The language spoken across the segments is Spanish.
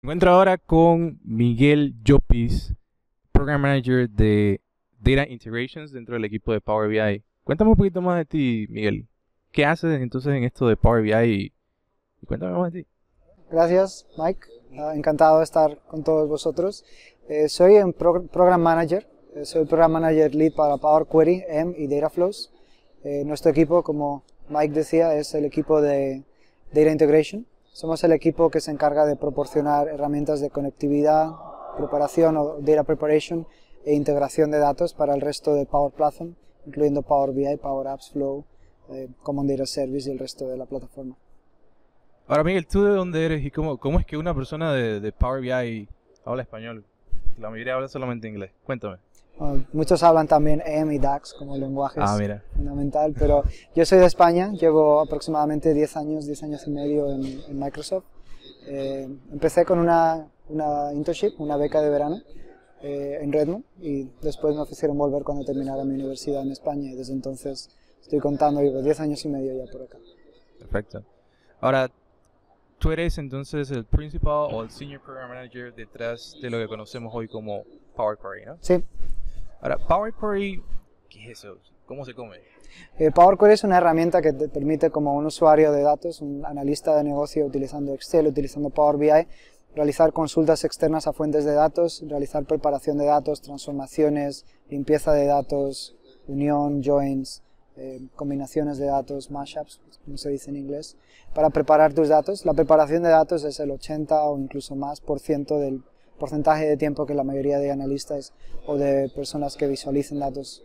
Me encuentro ahora con Miguel Llopis, Program Manager de Data Integrations dentro del equipo de Power BI. Cuéntame un poquito más de ti, Miguel. ¿Qué haces entonces en esto de Power BI? Y cuéntame más de ti. Gracias, Mike. Encantado de estar con todos vosotros. Soy un Program Manager. Soy Program Manager Lead para Power Query, M y Data Flows. Nuestro equipo, como Mike decía, es el equipo de Data Integration. Somos el equipo que se encarga de proporcionar herramientas de conectividad, preparación o data preparation e integración de datos para el resto de Power Platform, incluyendo Power BI, Power Apps, Flow, Common Data Service y el resto de la plataforma. Ahora, Miguel, ¿tú de dónde eres y cómo es que una persona de Power BI habla español? La mayoría habla solamente inglés. Cuéntame. Bueno, muchos hablan también M y DAX como lenguajes fundamental, pero yo soy de España, llevo aproximadamente 10 años y medio en Microsoft. Empecé con una internship, una beca de verano en Redmond, y después me ofrecieron volver cuando terminara mi universidad en España, y desde entonces estoy contando, llevo 10 años y medio ya por acá. Perfecto. Ahora, tú eres entonces el principal o el senior program manager detrás de lo que conocemos hoy como Power Query, ¿no? Sí. Ahora, Power Query, ¿qué es eso? ¿Cómo se come? Power Query es una herramienta que te permite, como un usuario de datos, un analista de negocio utilizando Excel, utilizando Power BI, realizar consultas externas a fuentes de datos, realizar preparación de datos, transformaciones, limpieza de datos, unión, joins, combinaciones de datos, mashups, como se dice en inglés, para preparar tus datos. La preparación de datos es el 80 o incluso más por ciento del porcentaje de tiempo que la mayoría de analistas o de personas que visualicen datos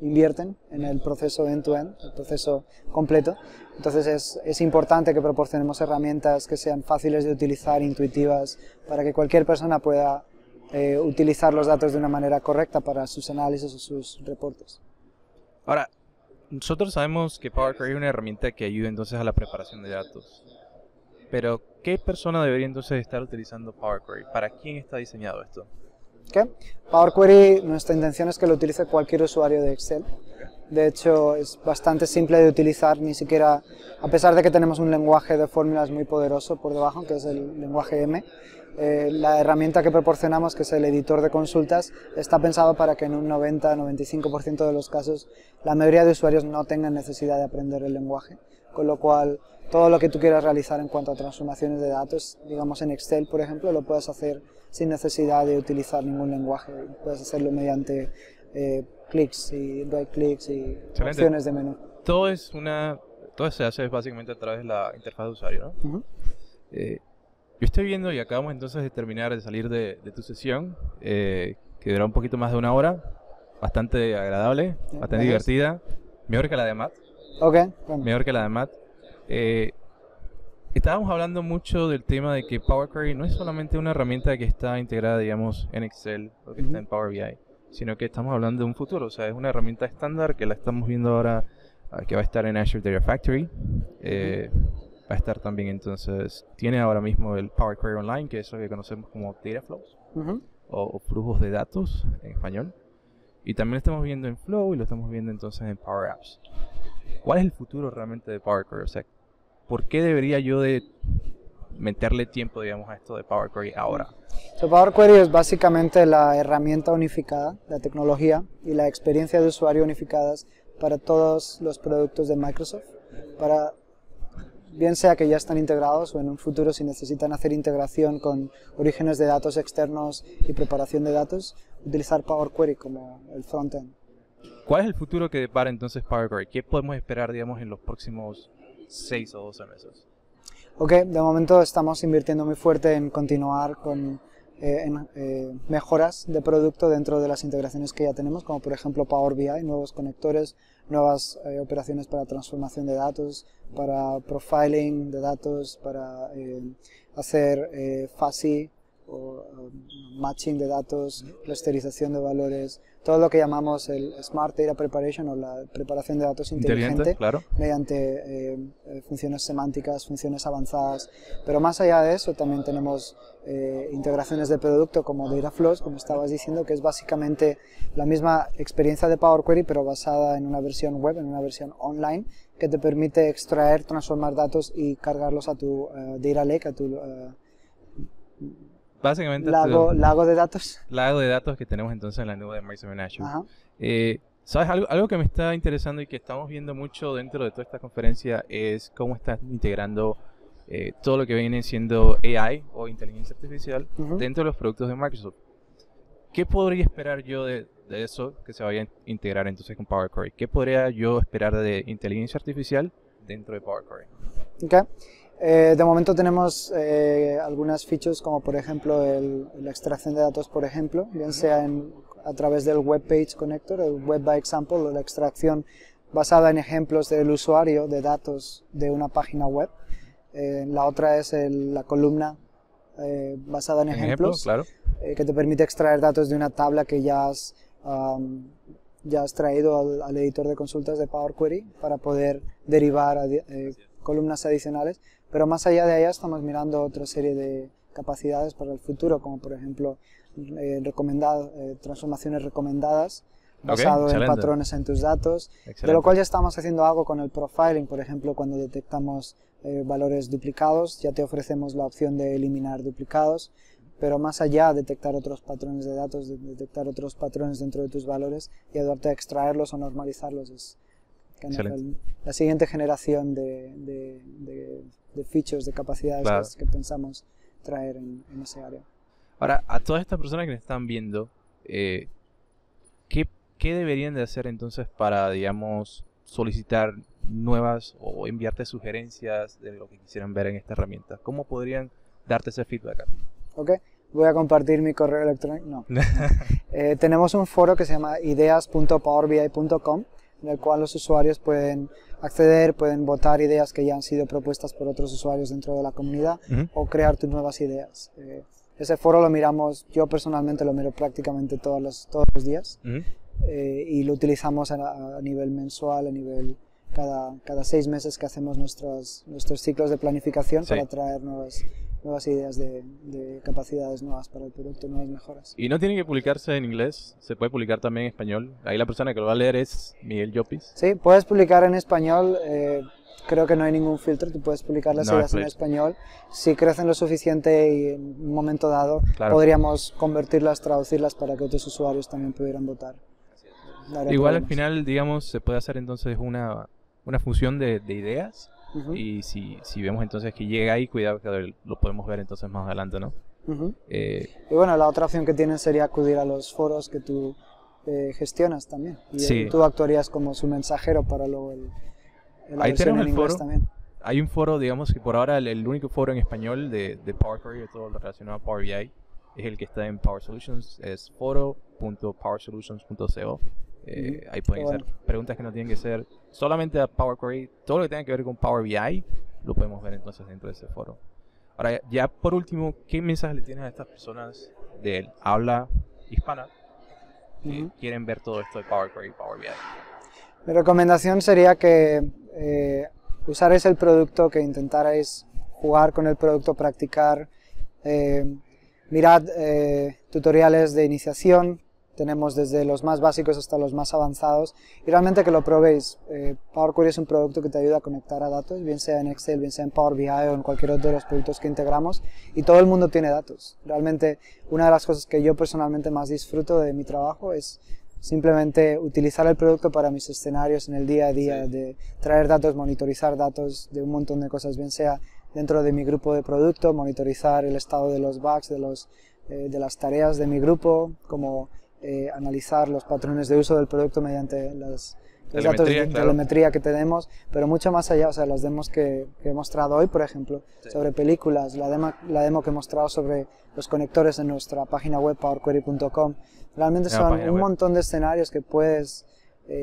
invierten en el proceso end-to-end, el proceso completo. Entonces es importante que proporcionemos herramientas que sean fáciles de utilizar, intuitivas, para que cualquier persona pueda utilizar los datos de una manera correcta para sus análisis o sus reportes. Ahora, nosotros sabemos que Power Query es una herramienta que ayuda entonces a la preparación de datos. Pero, ¿qué persona debería entonces estar utilizando Power Query? ¿Para quién está diseñado esto? Okay. Power Query, nuestra intención es que lo utilice cualquier usuario de Excel. De hecho, es bastante simple de utilizar, ni siquiera, a pesar de que tenemos un lenguaje de fórmulas muy poderoso por debajo, que es el lenguaje M, la herramienta que proporcionamos, que es el editor de consultas, está pensado para que en un 90-95% de los casos la mayoría de usuarios no tengan necesidad de aprender el lenguaje, con lo cual todo lo que tú quieras realizar en cuanto a transformaciones de datos, digamos en Excel por ejemplo, lo puedes hacer sin necesidad de utilizar ningún lenguaje, puedes hacerlo mediante clics y right clics y opciones de menú. Todo se hace básicamente a través de la interfaz de usuario, ¿no? Yo estoy viendo, y acabamos entonces de terminar de salir de tu sesión, que duró un poquito más de una hora, bastante agradable, bastante divertida, mejor que la de Matt. Okay, bueno. Mejor que la de Matt. Estábamos hablando mucho del tema de que Power Query no es solamente una herramienta que está integrada, digamos, en Excel o que está en Power BI, sino que estamos hablando de un futuro, o sea, es una herramienta estándar que la estamos viendo ahora, que va a estar en Azure Data Factory, va a estar también entonces, tiene ahora mismo el Power Query Online, que es lo que conocemos como Data Flows, o flujos de datos en español, y también lo estamos viendo en Flow y lo estamos viendo entonces en Power Apps. ¿Cuál es el futuro realmente de Power Query? O sea, ¿por qué debería yo de meterle tiempo, digamos, a esto de Power Query ahora? Power Query es básicamente la herramienta unificada, la tecnología y la experiencia de usuario unificadas para todos los productos de Microsoft, para bien sea que ya están integrados o en un futuro si necesitan hacer integración con orígenes de datos externos y preparación de datos, utilizar Power Query como el frontend. ¿Cuál es el futuro que depara entonces Power Query? ¿Qué podemos esperar, digamos, en los próximos 6 o 12 meses? Ok, de momento estamos invirtiendo muy fuerte en continuar con mejoras de producto dentro de las integraciones que ya tenemos, como por ejemplo Power BI, nuevos conectores, nuevas operaciones para transformación de datos, para profiling de datos, para hacer FASI o matching de datos, clusterización de valores, todo lo que llamamos el Smart Data Preparation o la preparación de datos inteligente, claro, mediante funciones semánticas, funciones avanzadas. Pero más allá de eso también tenemos integraciones de producto como Data Flows, como estabas diciendo, que es básicamente la misma experiencia de Power Query pero basada en una versión web, en una versión online, que te permite extraer, transformar datos y cargarlos a tu Data Lake, a tu... básicamente lago de datos. Lago de datos que tenemos entonces en la nube de Microsoft Azure. ¿Sabes? Algo que me está interesando y que estamos viendo mucho dentro de toda esta conferencia es cómo estás integrando todo lo que viene siendo AI o inteligencia artificial dentro de los productos de Microsoft. ¿Qué podría esperar yo de eso que se vaya a integrar entonces con Power Query? ¿Qué podría yo esperar de inteligencia artificial dentro de Power Query? Okay. De momento tenemos algunas features como por ejemplo la extracción de datos, por ejemplo, bien sea a través del Web Page Connector, el Web by Example, o la extracción basada en ejemplos del usuario de datos de una página web. La otra es la columna basada en ejemplos, claro, que te permite extraer datos de una tabla que ya has traído al editor de consultas de Power Query para poder derivar a columnas adicionales. Pero más allá de ellas estamos mirando otra serie de capacidades para el futuro, como por ejemplo transformaciones recomendadas, basado en patrones en tus datos, de lo cual ya estamos haciendo algo con el profiling. Por ejemplo, cuando detectamos valores duplicados, ya te ofrecemos la opción de eliminar duplicados, pero más allá, detectar otros patrones de datos, detectar otros patrones dentro de tus valores y ayudarte a extraerlos o normalizarlos es... La siguiente generación de features, de capacidades que pensamos traer en ese área. Ahora, a todas estas personas que nos están viendo, ¿qué deberían de hacer entonces para, digamos, solicitar nuevas o enviarte sugerencias de lo que quisieran ver en esta herramienta? ¿Cómo podrían darte ese feedback? Ok, voy a compartir mi correo electrónico. No. Tenemos un foro que se llama ideas.powerbi.com, en el cual los usuarios pueden acceder, pueden votar ideas que ya han sido propuestas por otros usuarios dentro de la comunidad o crear tus nuevas ideas. Ese foro lo miramos, yo personalmente lo miro prácticamente todos los días y lo utilizamos a nivel mensual, a nivel cada 6 meses que hacemos nuestros ciclos de planificación para traer nuevas ideas de capacidades nuevas para el producto, nuevas mejoras. Y no tiene que publicarse en inglés, se puede publicar también en español. Ahí la persona que lo va a leer es Miguel Llopis. Sí, puedes publicar en español, creo que no hay ningún filtro, tú puedes publicar las ideas en español. Si crecen lo suficiente y en un momento dado, podríamos convertirlas, traducirlas para que otros usuarios también pudieran votar. Igual al final, digamos, se puede hacer entonces una función de ideas. Y si vemos entonces que llega ahí, cuidado que lo podemos ver entonces más adelante, ¿no? Y bueno, la otra opción que tienen sería acudir a los foros que tú gestionas también. Y tú actuarías como su mensajero para luego la ahí tenemos el foro. También. Hay un foro, digamos, que por ahora el único foro en español de Power Query, de todo lo relacionado a Power BI, es el que está en Power Solutions, es foro.powersolutions.co. Ahí pueden hacer preguntas que no tienen que ser solamente a Power Query, todo lo que tenga que ver con Power BI lo podemos ver entonces dentro de ese foro. Ahora, ya por último, ¿qué mensaje le tienes a estas personas de habla hispana que quieren ver todo esto de Power Query y Power BI? Mi recomendación sería que usarais el producto, que intentarais jugar con el producto, practicar, mirad tutoriales de iniciación. Tenemos desde los más básicos hasta los más avanzados y realmente que lo probéis. Power Query es un producto que te ayuda a conectar a datos, bien sea en Excel, bien sea en Power BI o en cualquier otro de los productos que integramos, y todo el mundo tiene datos. Realmente una de las cosas que yo personalmente más disfruto de mi trabajo es simplemente utilizar el producto para mis escenarios en el día a día, de traer datos, monitorizar datos de un montón de cosas, bien sea dentro de mi grupo de producto, monitorizar el estado de los bugs, de las tareas de mi grupo, como analizar los patrones de uso del producto mediante los datos de telemetría que tenemos, pero mucho más allá, o sea, las demos que he mostrado hoy, por ejemplo, sobre películas, la demo que he mostrado sobre los conectores en nuestra página web powerquery.com, realmente son un montón de escenarios que puedes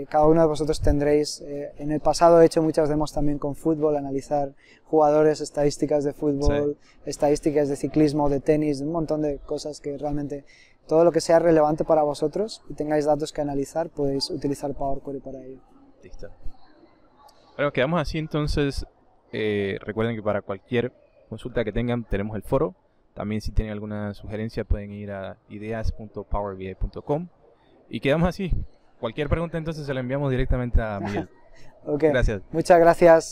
Cada uno de vosotros tendréis, en el pasado he hecho muchas demos también con fútbol, analizar jugadores, estadísticas de fútbol, sí, estadísticas de ciclismo, de tenis, un montón de cosas que realmente, todo lo que sea relevante para vosotros y tengáis datos que analizar, podéis utilizar Power Query para ello. Listo. Bueno, quedamos así entonces. Recuerden que para cualquier consulta que tengan tenemos el foro. También si tienen alguna sugerencia pueden ir a ideas.powerbi.com. Y quedamos así. Cualquier pregunta entonces se la enviamos directamente a Miguel. Okay. Gracias. Muchas gracias.